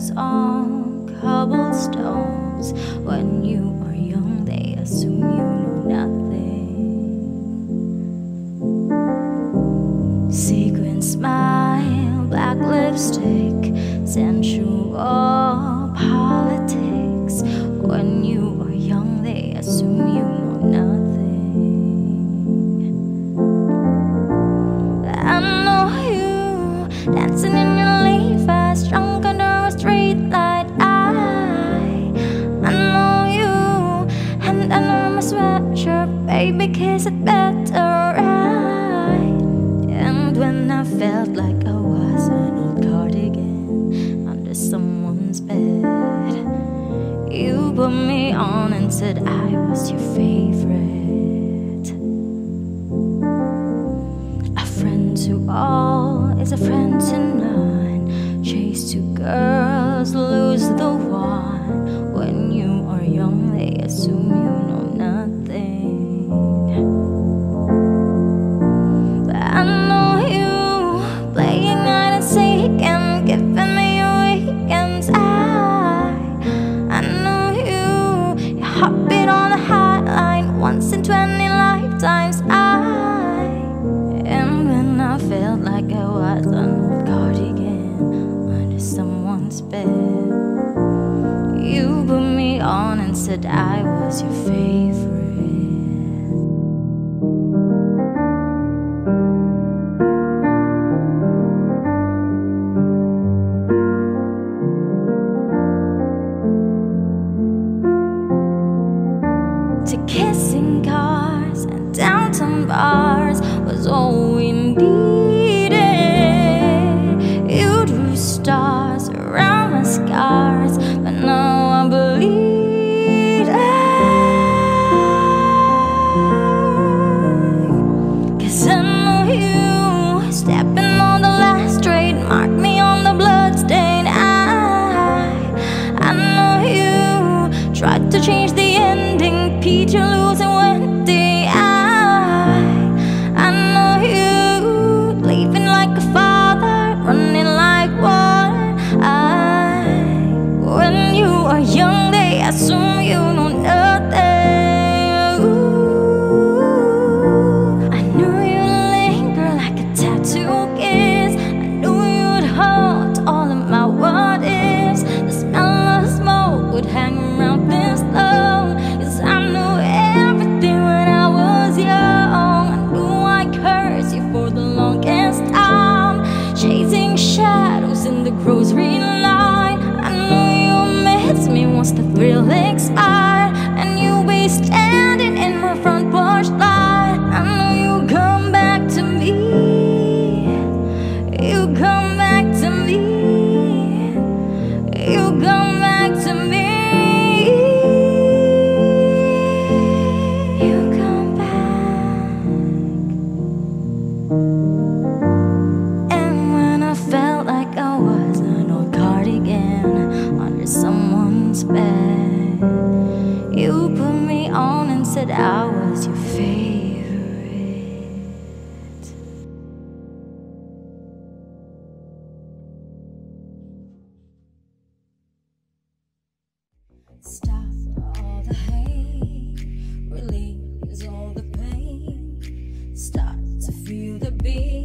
stones on cobblestones. When you are young, they assume you know nothing. Sequin smile, black lipstick, sensual politics. When you are young, they assume you know nothing. I know you dancing in your Levi's, drunk under a street light. I know you, and under my sweatshirt, baby, kiss it better right. And when I felt like I was an old cardigan under someone's bed, you put me on and said I was your favorite. A friend to all is a friend to none. Chase two girls, lose the one. When you are young, they assume you know nothing. But I know you, playing hide and seek and giving me your weekends. I know you, your heartbeat on the high line, once in 20 lifetimes. I felt like I was an old cardigan under someone's bed. You put me on and said I was your favorite. To kissing cars and downtown bars was all we needed. You drew stars around my scars, but now I bleed out. 'Cause I know you, stepping on the last street, mark me on the bloodstain. I know you, tried to change the ending, Pete, you're losing Wendy. I know you, leaving like a father, running like water. When you are young, they assume you know nothing. Ooh, I knew you'd linger like a tattoo kiss. I knew you'd haunt all of my what ifs. The smell of smoke would hang around this love. Rosary line, I know you miss me once the thrill expired, and you'll be standing in my front porch light. I know you'll come back to me, you'll come back to me, you'll come back to me, you'll come back. And when I felt like I was under someone's bed, you put me on and said I was your favorite. Stop all the hate, relieves all the pain, start to feel the beat.